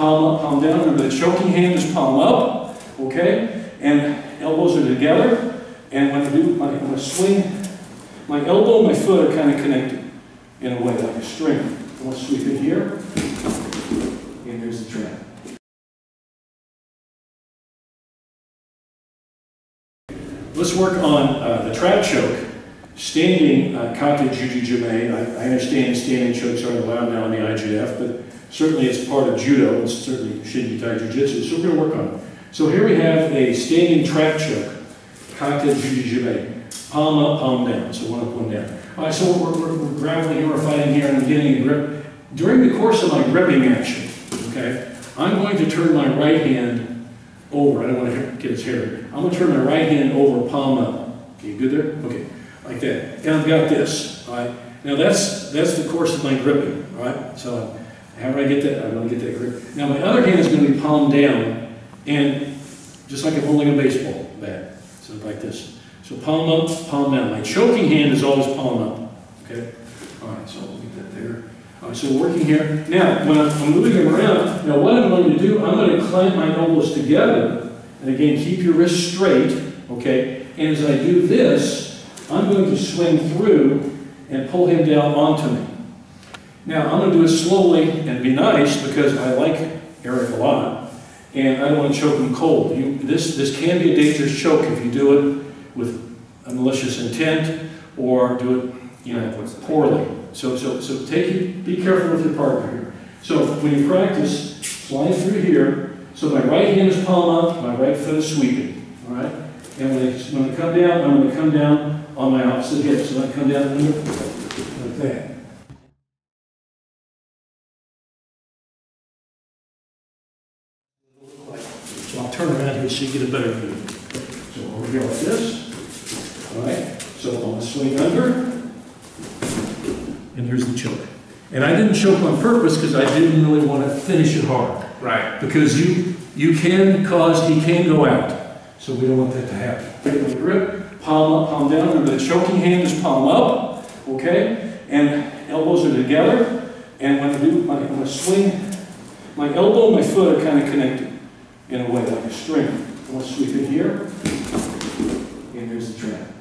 palm up, palm down. Remember the choking hand is palm up, okay? And elbows are together. And when I do my swing, my elbow and my foot are kind of connected in a way, like a string. I'm going to sweep it here, and here's the trap. Let's work on the trap choke. Standing Kata Juji Jime. I understand standing chokes aren't allowed now in the IGF, but certainly it's part of Judo. It's certainly Shinji Tai Jiu-Jitsu, so we're going to work on it. So here we have a standing trap choke, Kata Juji Jime. Palm up, palm down. So one up, one down. All right, so we're grappling here, we're fighting here, and I'm getting a grip. During the course of my gripping action, okay, I'm going to turn my right hand over. I don't want to get his hair. I'm going to turn my right hand over, palm up. Okay, good there? Okay. Like that. And I've got this. All right. Now that's the course of my gripping. All right. So how do I get that? I want to get that grip. Now my other hand is going to be palm down, and just like I'm holding a baseball bat. So like this. So palm up, palm down. My choking hand is always palm up. Okay. All right. So I'll get that there. All right. So working here. Now when I'm moving them around, now what I'm going to do, I'm going to clamp my elbows together, and again keep your wrist straight. Okay. And as I do this, I'm going to swing through and pull him down onto me. Now, I'm going to do it slowly and be nice because I like Eric a lot, and I don't want to choke him cold. This can be a dangerous choke if you do it with a malicious intent or do it, you know, poorly. So be careful with your partner here. So when you practice, slide through here. So my right hand is palm up, my right foot is sweeping. All right, and when I come down, I'm going to come down on my opposite hip, so I come down and move like that. So I'll turn around here so you get a better view. So over here like this. All right. So I'm going to swing under, and here's the choke. And I didn't choke on purpose because I didn't really want to finish it hard. Right. Because you can cause, he can go out. So we don't want that to happen. Take my grip. Palm up, palm down. Remember, the choking hand is palm up, okay? And elbows are together. And when I do my swing, my elbow and my foot are kind of connected in a way, like a string. I'm going to sweep it here, and here's the trap.